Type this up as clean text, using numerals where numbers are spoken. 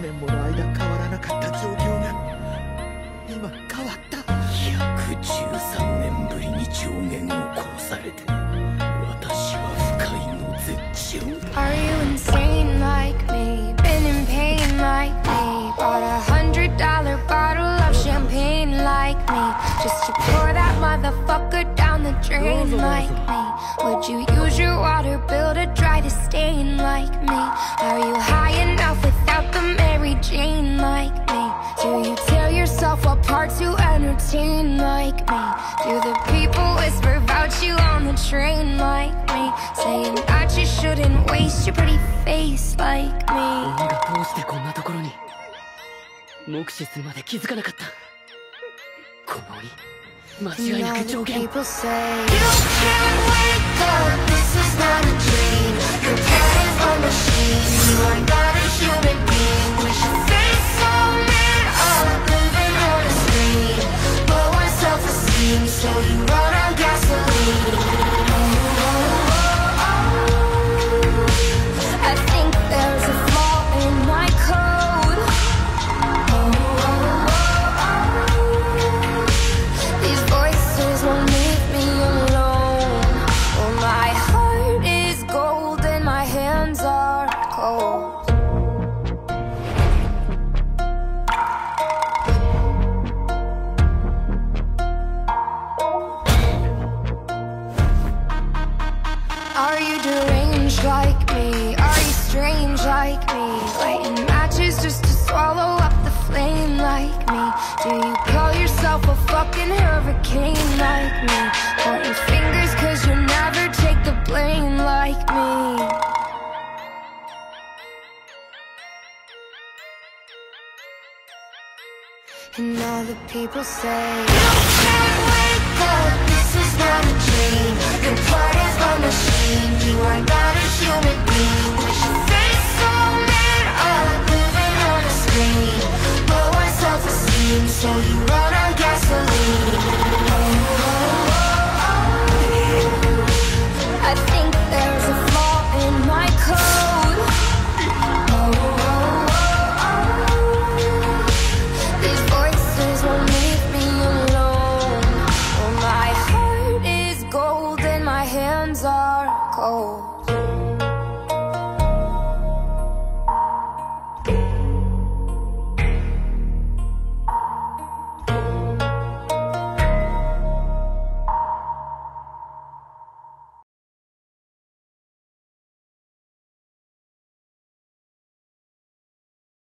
100年もの間変わらなかった状況が今変わった。113年ぶりに上限を殺されて、私は不快の絶頂。Are you insane like me? Been in pain like me? Bought $100 bottle of champagne like me? Just to pour that motherfucker down the drain like me? Would you use your water bill to dry the stain like me? Are you high enough without the Mary Jane like me? Do you tear yourself apart to entertain like me? Do the people whisper about you on the train like me? Saying that you shouldn't waste your pretty face like me. 鬼がどうしてこんなところに？目視するまで気づかなかった。この鬼。間違いなく上限。 You can't wake up. This is not a dream. You're getting a machine. You are not a human being. We should face all men up, living on a screen. Lower self-esteem, so you run on gasoline. I think there's a flaw in my code. These voices won't leave me alone. Oh, my heart is gold and my hands are cold. Are you deranged like me? Are you strange like me? Lighting matches just to swallow up the flame like me? Do you call yourself a fucking hurricane like me? Pointing fingers cause you never take the blame like me. And all the people say, you can't wake up, this is not a dream. Your part is a machine, you are not a human being. We should face all men up, living on a screen. Lower self-esteem, so you run on gasoline. I think there's a flaw in my code. Oh